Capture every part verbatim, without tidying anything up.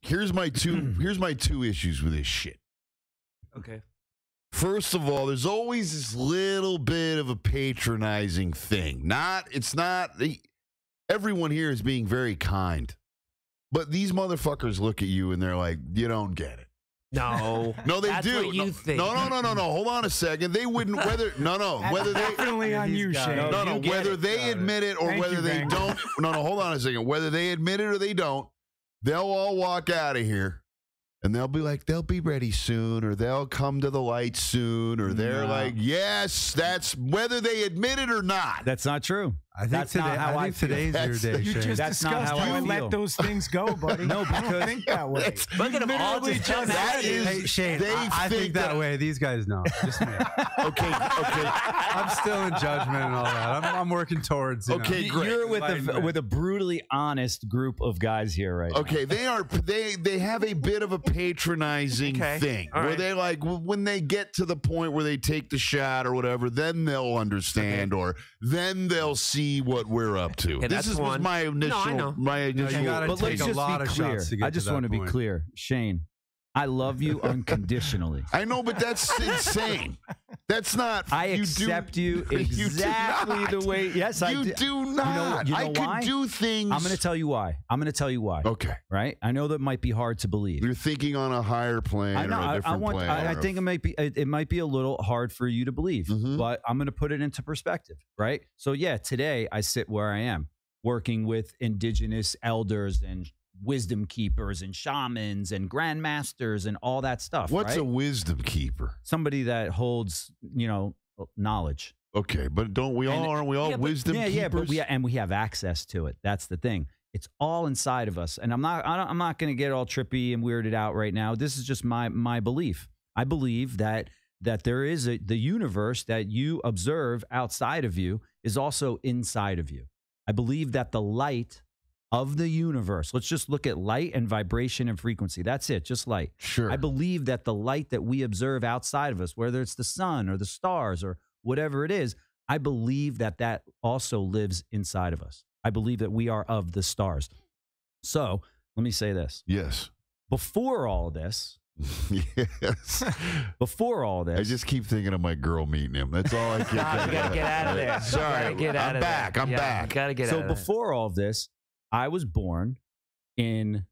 Here's my two. Here's my two issues with this shit. Okay. First of all, there's always this little bit of a patronizing thing. Not. It's not. The, everyone here is being very kind, but these motherfuckers look at you and they're like, "You don't get it." No, no, they That's do. What you no, think. no, no, no, no, no. Hold on a second. They wouldn't. Whether no, no. Whether they definitely on you, Shane. No, no. You whether they it. admit it or Thank whether you, they don't. No, no. Hold on a second. Whether they admit it or they don't, they'll all walk out of here, and they'll be like, they'll be ready soon, or they'll come to the light soon, or they're no. like, yes, that's whether they admit it or not. That's not true. I think that's today, not how I, I today's that's your day, Shane. You just that's discussed not how you I let feel. those things go, buddy. No, because I don't think that way. Look at them all just jumping at you. Hey, Shane, they I, I think, think that, that way. These guys know. Just me. Okay, okay. I'm still in judgment and all that. I'm, I'm working towards. You okay, know, great. You're with a with a brutally honest group of guys here, right? Okay, now. they are they they have a bit of a patronizing okay. thing all where right. they like when they get to the point where they take the shot or whatever, then they'll understand okay. or then they'll see what we're up to. Okay, this is one. my initial. No, my initial. No, but let's just be clear. I just to want to point. be clear, Shane. I love you unconditionally. I know, but that's insane. That's not. I you accept do, you exactly you the way. Yes, you I do. do not. You know, you know I can why? do things. I'm going to tell you why. I'm going to tell you why. Okay. Right. I know that might be hard to believe. You're thinking on a higher plane. I know. Or a I, different I want. Plane I, I think it might be. It, it might be a little hard for you to believe, mm-hmm. but I'm going to put it into perspective. Right. So yeah, today I sit where I am, working with indigenous elders and wisdom keepers and shamans and grandmasters and all that stuff. What's right? a wisdom keeper? Somebody that holds, you know, knowledge. Okay, but don't we all, and, aren't we all yeah, wisdom but, yeah, keepers? Yeah, but we, and we have access to it. That's the thing. It's all inside of us. And I'm not, I don't, I'm not going to get all trippy and weirded out right now. This is just my, my belief. I believe that, that there is a, the universe that you observe outside of you is also inside of you. I believe that the light of the universe. Let's just look at light and vibration and frequency. That's it, just light. Sure. I believe that the light that we observe outside of us, whether it's the sun or the stars or whatever it is, I believe that that also lives inside of us. I believe that we are of the stars. So let me say this. Yes. Before all this, yes. Before all this, I just keep thinking of my girl meeting him. That's all I keep nah, thinking. You gotta get out of there. Sorry, get out I'm of back. There. I'm yeah, back. Gotta get so out of before there. all this. I was born in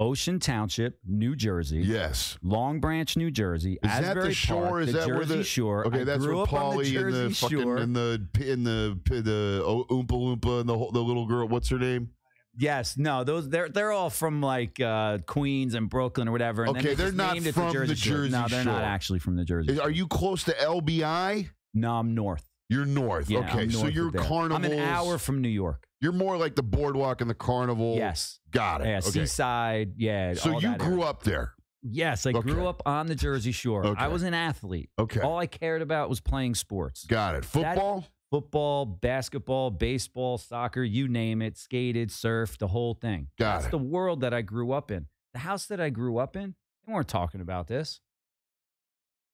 Ocean Township, New Jersey. Yes. Long Branch, New Jersey. Is Asbury that the shore? Park, is the that Jersey where the shore? Okay, I that's where Polly and the fucking and the in the the Oompa Loompa and the the little girl. What's her name? Yes. No. Those they're they're all from like uh, Queens and Brooklyn or whatever. And okay, then they they're not named from the Jersey, the Jersey shore. No, they're shore. not actually from the Jersey. Is, are you close to L B I? No, I'm north. You're north. Yeah, okay, north so you're Carnival. I'm an hour from New York. You're more like the Boardwalk and the Carnival. Yes. Got it. Yeah, okay. Seaside. Yeah. So all you that grew area. up there. Yes, I okay. grew up on the Jersey Shore. Okay. I was an athlete. Okay. All I cared about was playing sports. Got it. Football? That, football, basketball, baseball, soccer, you name it. Skated, surfed, the whole thing. Got That's it. the world that I grew up in. The house that I grew up in, they weren't talking about this.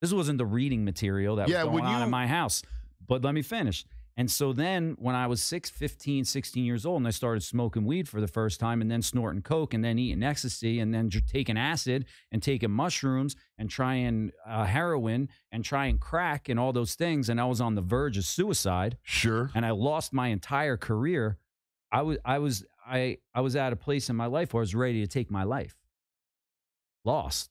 This wasn't the reading material that yeah, was going when on you, in my house. But let me finish. And so then when I was six, fifteen, sixteen years old and I started smoking weed for the first time and then snorting coke and then eating ecstasy and then taking acid and taking mushrooms and trying uh, heroin and trying crack and all those things, and I was on the verge of suicide. Sure. And I lost my entire career. I was, I was, I, I was at a place in my life where I was ready to take my life. Lost.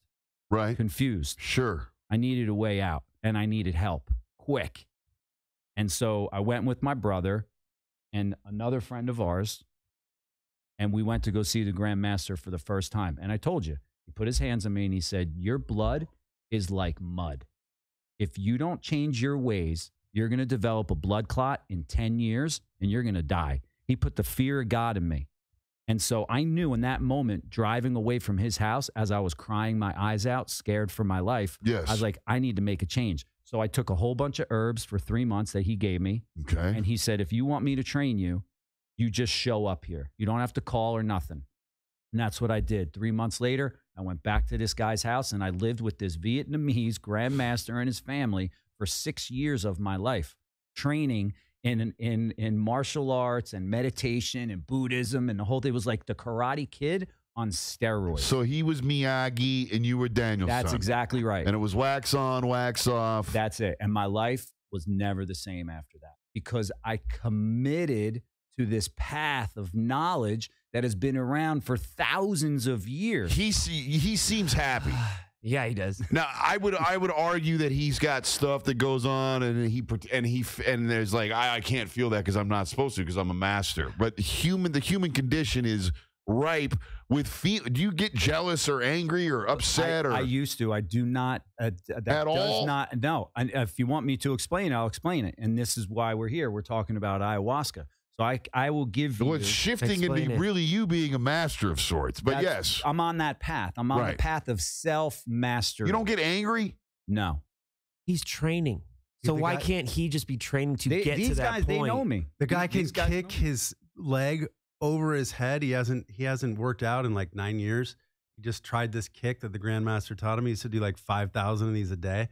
Right. Confused. Sure. I needed a way out and I needed help quick. And so I went with my brother and another friend of ours, and we went to go see the Grandmaster for the first time. And I told you, he put his hands on me and he said, your blood is like mud. If you don't change your ways, you're going to develop a blood clot in ten years and you're going to die. He put the fear of God in me. And so I knew in that moment, driving away from his house as I was crying my eyes out, scared for my life, yes. I was like, I need to make a change. So I took a whole bunch of herbs for three months that he gave me. Okay. And he said, if you want me to train you, you just show up here. You don't have to call or nothing. And that's what I did. Three months later, I went back to this guy's house and I lived with this Vietnamese grandmaster and his family for six years of my life, training in, in, in martial arts and meditation and Buddhism and the whole thing. It was like the Karate Kid on steroids. So he was Miyagi and you were Daniel-san. That's exactly right. And it was wax on, wax off. That's it. And my life was never the same after that because I committed to this path of knowledge that has been around for thousands of years. He see, he seems happy. Yeah, he does. Now, I would I would argue that he's got stuff that goes on, and he and he and there's like I, I can't feel that because I'm not supposed to because I'm a master. But the human the human condition is ripe with feel. Do you get jealous or angry or upset? I, or I used to. I do not uh, that at does all. Not no. And if you want me to explain, I'll explain it. And this is why we're here. We're talking about ayahuasca. So I, I will give you... Well, it's shifting into really you being a master of sorts, but yes. I'm on that path. I'm on the path of self-mastery. You don't get angry? No. He's training. So why can't he just be training to get to that point? These guys, they know me. The guy can kick his leg over his head. He hasn't, he hasn't worked out in like nine years. He just tried this kick that the Grandmaster taught him. He used to do like five thousand of these a day.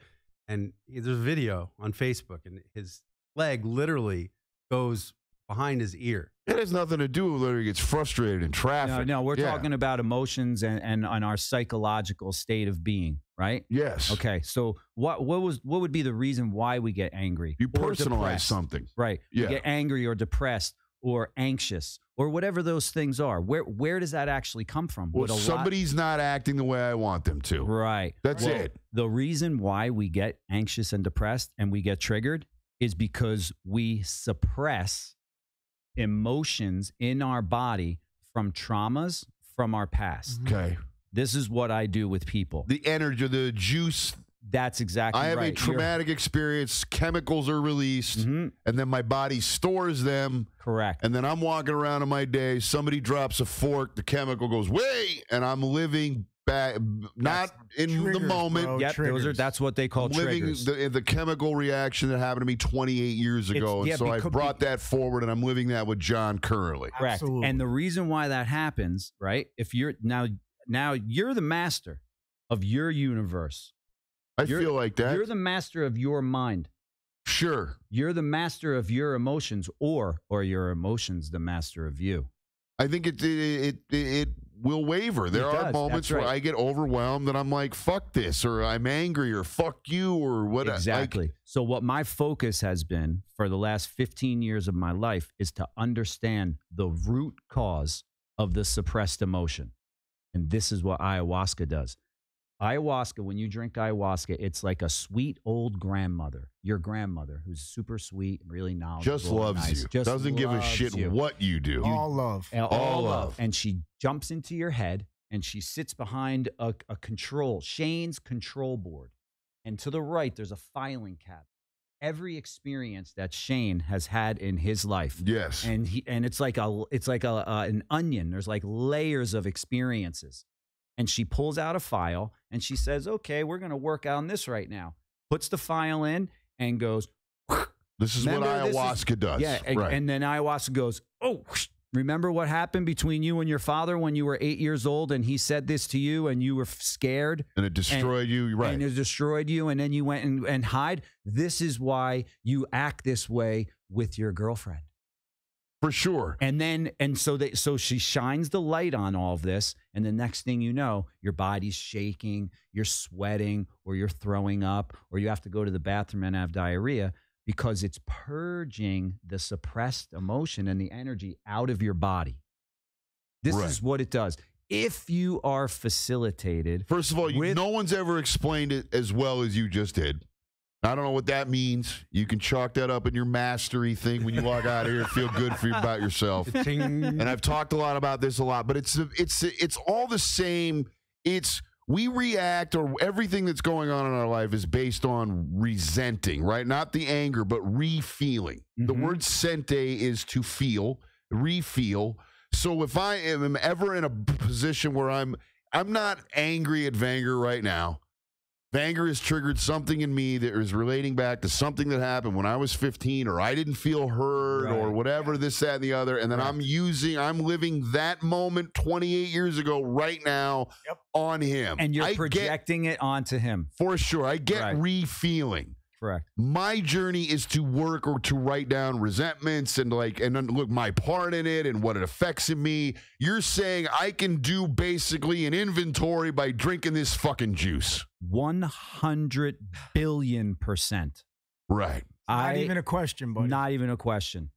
And there's a video on Facebook, and his leg literally goes... behind his ear. It has nothing to do with whether he gets frustrated in traffic. No, no, we're yeah. talking about emotions and, and and our psychological state of being, right? Yes. Okay. So what what was what would be the reason why we get angry? You personalize something, right? Yeah. You get angry or depressed or anxious or whatever those things are. Where where does that actually come from? Well, somebody's not acting the way I want them to. Right. That's well, it. The reason why we get anxious and depressed and we get triggered is because we suppress emotions in our body from traumas from our past. Okay. This is what I do with people. The energy, the juice. That's exactly right. I have right. a traumatic You're... experience. Chemicals are released, mm-hmm. and then my body stores them. Correct. And then I'm walking around in my day. Somebody drops a fork. The chemical goes, way, and I'm living back, not that's in triggers, the moment. Bro, yep, those are, that's what they call living the, the chemical reaction that happened to me twenty-eight years ago. It's, and yeah, so I brought be, that forward, and I'm living that with John currently. Correct. Absolutely. And the reason why that happens, right? If you're now, now you're the master of your universe. I you're, feel like that. You're the master of your mind. Sure. You're the master of your emotions, or or your emotions the master of you. I think it it it. it will waver. There does, are moments right. where I get overwhelmed and I'm like, fuck this, or I'm angry, or fuck you, or whatever. Exactly. Like, so what my focus has been for the last fifteen years of my life is to understand the root cause of the suppressed emotion. And this is what ayahuasca does. Ayahuasca, when you drink ayahuasca, it's like a sweet old grandmother, your grandmother, who's super sweet and really knowledgeable. Just loves nice. you. Just Doesn't give a shit you. what you do. All love. All, all love. And she jumps into your head, and she sits behind a, a control, Shane's control board. And to the right, there's a filing cabinet. Every experience that Shane has had in his life. Yes. And, he, and it's like, a, it's like a, uh, an onion. There's like layers of experiences. And she pulls out a file, and she says, okay, we're going to work on this right now. Puts the file in and goes. This is what ayahuasca is, does. Yeah, and, right. and then ayahuasca goes, oh, remember what happened between you and your father when you were eight years old, and he said this to you, and you were scared. And it destroyed and, you, right. And it destroyed you, and then you went and, and hide. This is why you act this way with your girlfriend. For sure. And then, and so they, so she shines the light on all of this. And the next thing you know, your body's shaking, you're sweating, or you're throwing up, or you have to go to the bathroom and have diarrhea because it's purging the suppressed emotion and the energy out of your body. This right. is what it does. If you are facilitated. First of all, with, no one's ever explained it as well as you just did. I don't know what that means. You can chalk that up in your mastery thing when you walk out of here and feel good for you about yourself. And I've talked a lot about this a lot, but it's it's it's all the same. It's we react, or everything that's going on in our life is based on resenting, right? Not the anger, but re-feeling. Mm-hmm. The word sente is to feel, re-feel. So if I am ever in a position where I'm I'm not angry at Vanger right now, Vanger has triggered something in me that is relating back to something that happened when I was fifteen, or I didn't feel heard, right. or whatever, yeah. this, that, and the other. And then right. I'm using, I'm living that moment twenty-eight years ago right now yep. on him. And you're I projecting get, it onto him. For sure. I get right. re-feeling. Correct. My journey is to work or to write down resentments and like, and look, my part in it and what it affects in me. You're saying I can do basically an inventory by drinking this fucking juice. one hundred billion percent. Right. I, not even a question, buddy. Not even a question.